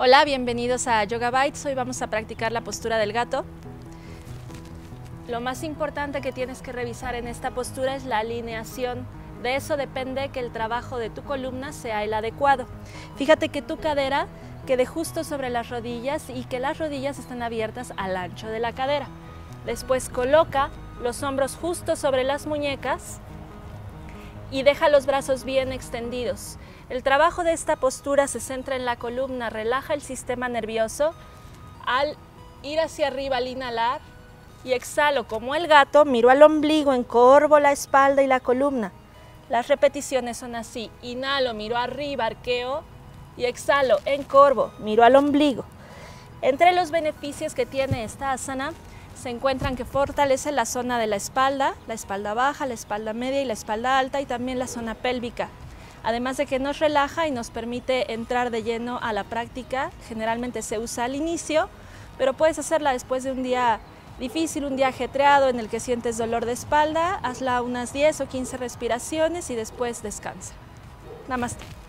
Hola, bienvenidos a Yoga Bites. Hoy vamos a practicar la postura del gato. Lo más importante que tienes que revisar en esta postura es la alineación. De eso depende que el trabajo de tu columna sea el adecuado. Fíjate que tu cadera quede justo sobre las rodillas y que las rodillas estén abiertas al ancho de la cadera. Después coloca los hombros justo sobre las muñecas y deja los brazos bien extendidos. El trabajo de esta postura se centra en la columna, relaja el sistema nervioso. Al ir hacia arriba, al inhalar y exhalo como el gato, miro al ombligo, encorvo la espalda y la columna. Las repeticiones son así: inhalo, miro arriba, arqueo y exhalo, encorvo, miro al ombligo. Entre los beneficios que tiene esta asana se encuentran que fortalece la zona de la espalda baja, la espalda media y la espalda alta, y también la zona pélvica. Además de que nos relaja y nos permite entrar de lleno a la práctica. Generalmente se usa al inicio, pero puedes hacerla después de un día difícil, un día ajetreado en el que sientes dolor de espalda. Hazla unas 10 o 15 respiraciones y después descansa. Namaste.